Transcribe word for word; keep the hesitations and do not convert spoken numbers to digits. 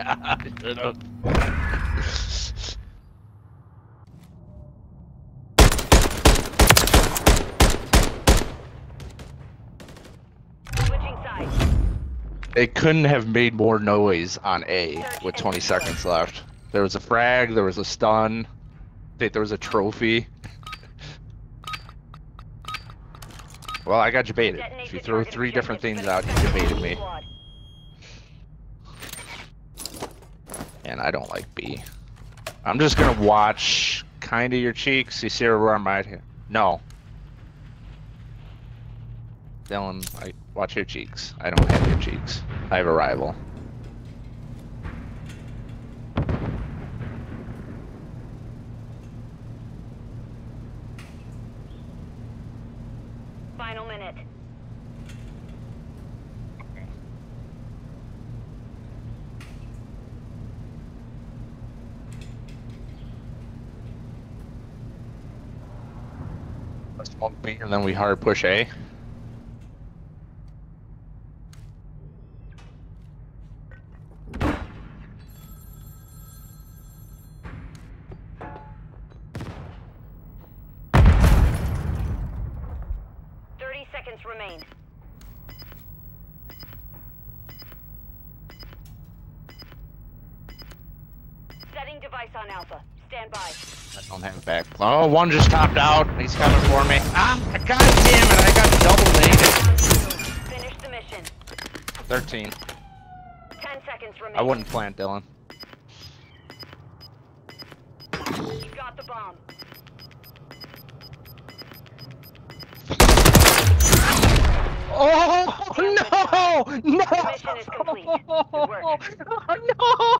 Yeah, I don't know. It couldn't have made more noise on A with twenty seconds left. There was a frag, there was a stun, I think there was a trophy. Well, I got debated. If you throw three different things out, you debated me. And I don't like B. I'm just gonna watch kind of your cheeks. You see where I'm at here? No. Dylan, I watch your cheeks. I don't have your cheeks. I have a rival. Final minute. Let's smoke B and then we hard push A. Remain. Setting device on Alpha. Stand by. I don't have it back. Oh, one just topped out. He's coming for me. Ah, God damn it. I got double naked. Finish the mission. thirteen. ten seconds remain. I wouldn't plant, Dylan. You got the bomb. Oh no! No! No!